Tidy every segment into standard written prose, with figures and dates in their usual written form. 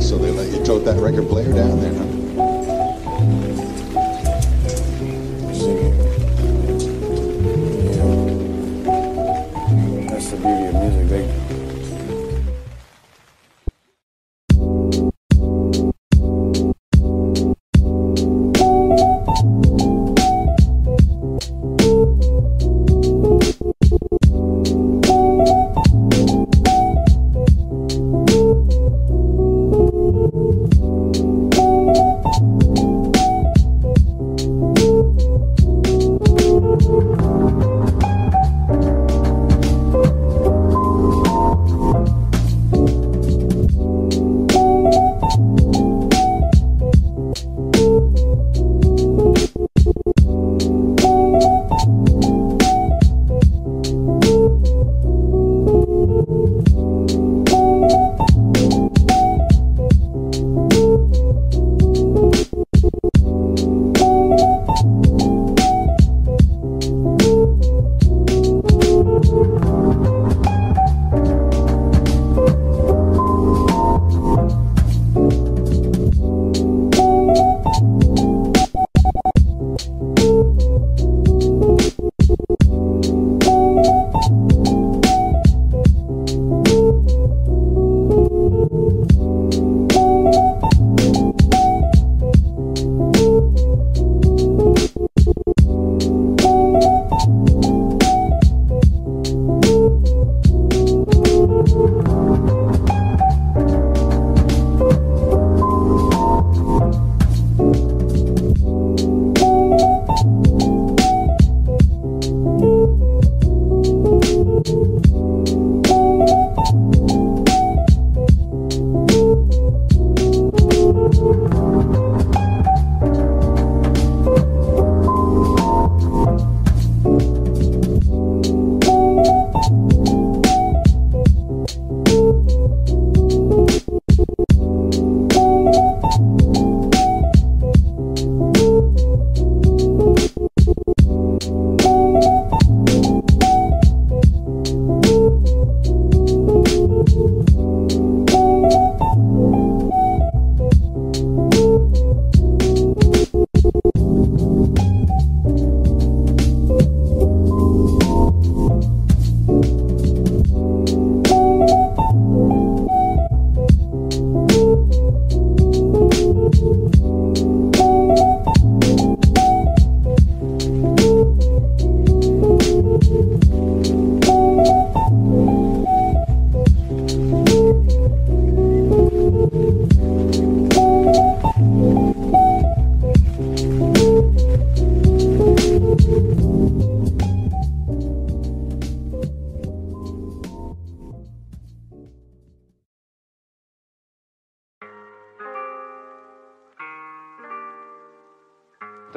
So they let you tote that record player down there, huh? Singing. Yeah. That's the beauty of music.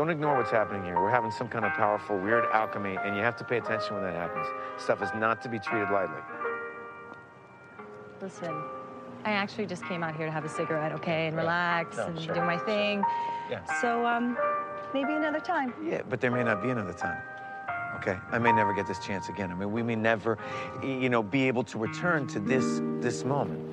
Don't ignore what's happening here. We're having some kind of powerful, weird alchemy, and you have to pay attention when that happens. Stuff is not to be treated lightly. Listen, I actually just came out here to have a cigarette, okay, and relax and do my thing. Yeah. So, maybe another time. Yeah, but there may not be another time, okay? I may never get this chance again. I mean, we may never, you know, be able to return to this moment.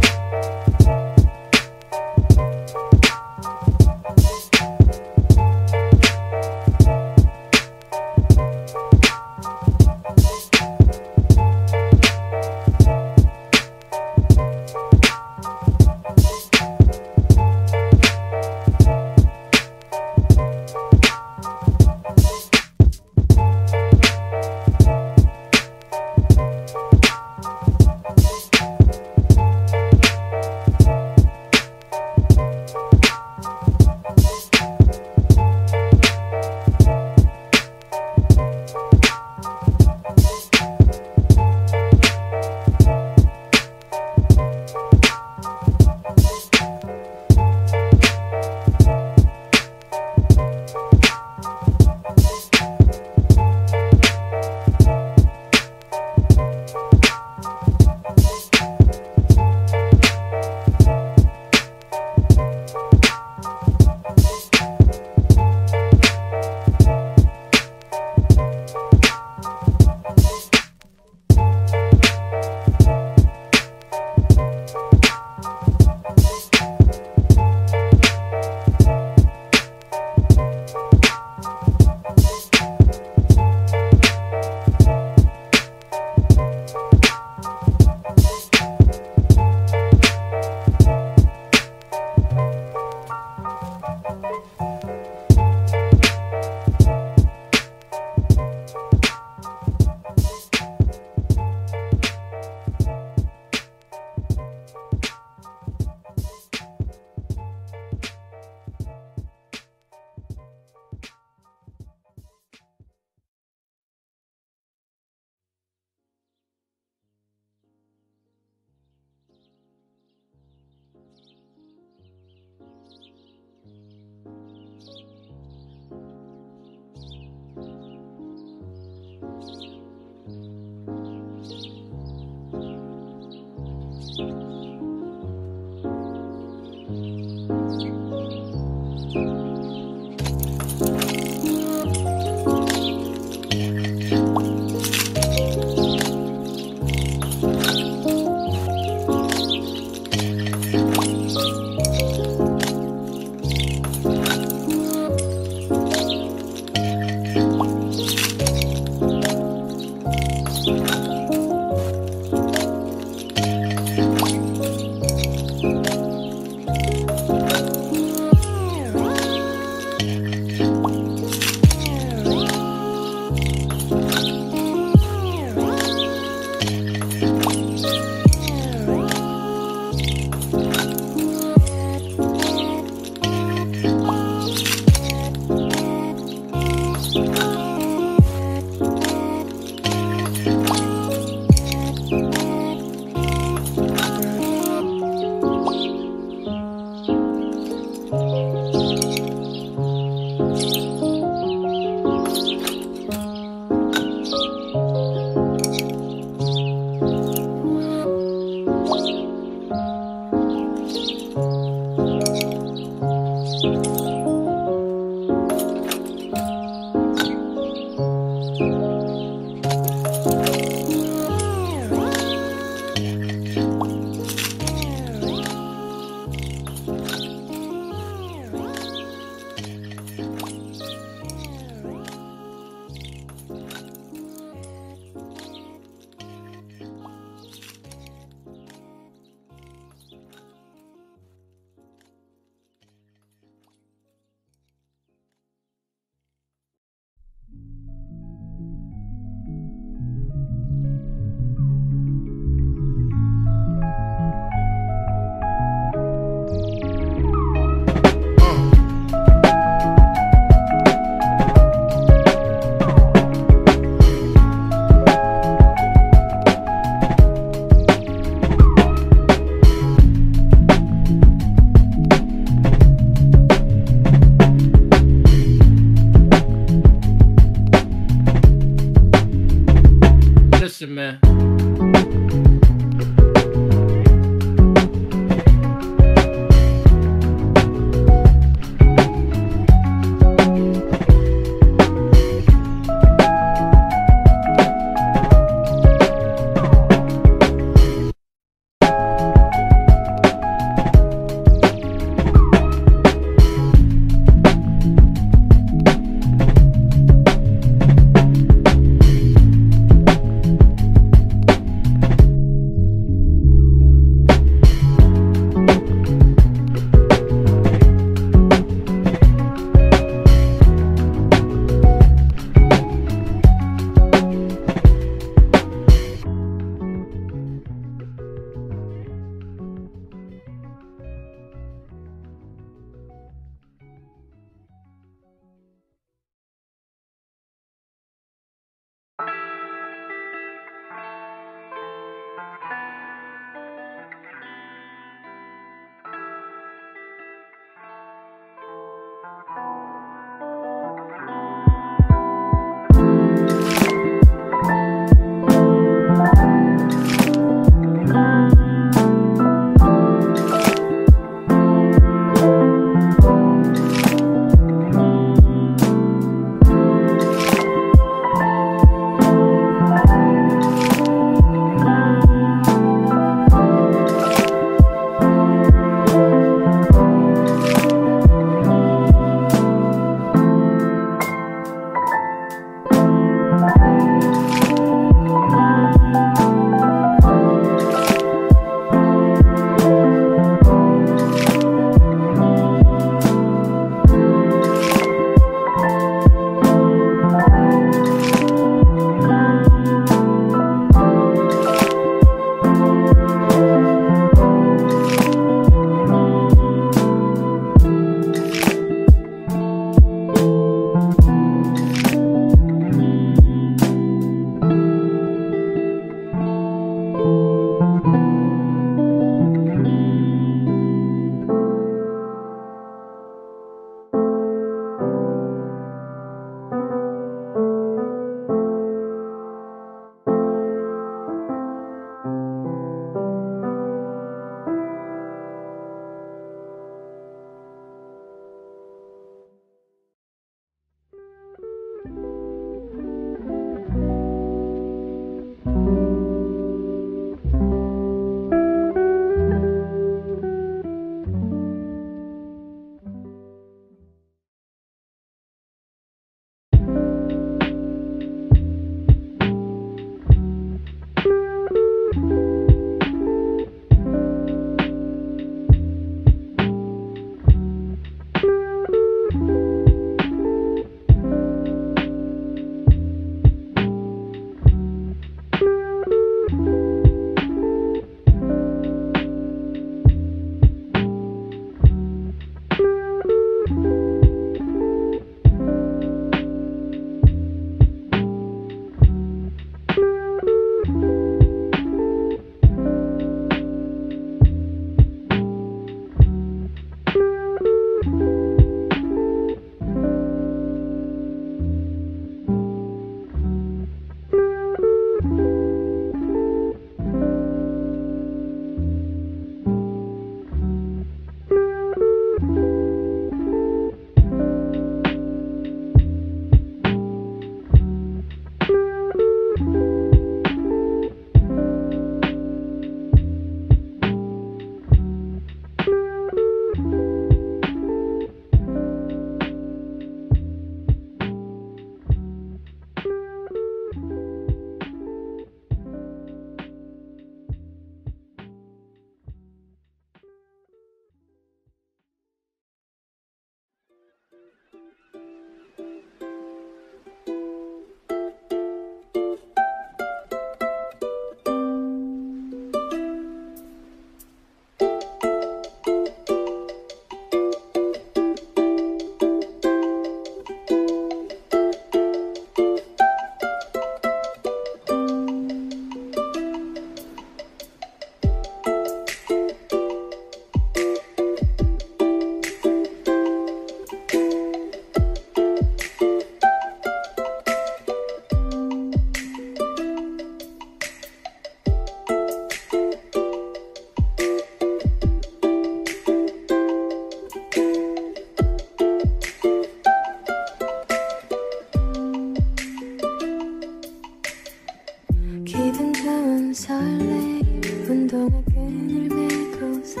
기분 좋은 설레임 운동화 끈을 메고서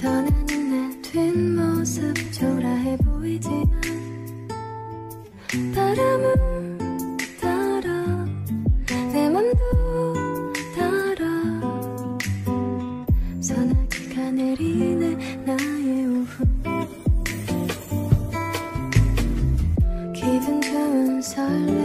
떠나는 내 뒷모습 초라해 보이지만 바람을 따라 내 맘도 따라 소나기가 내리네 나의 오후 기분 좋은 설레임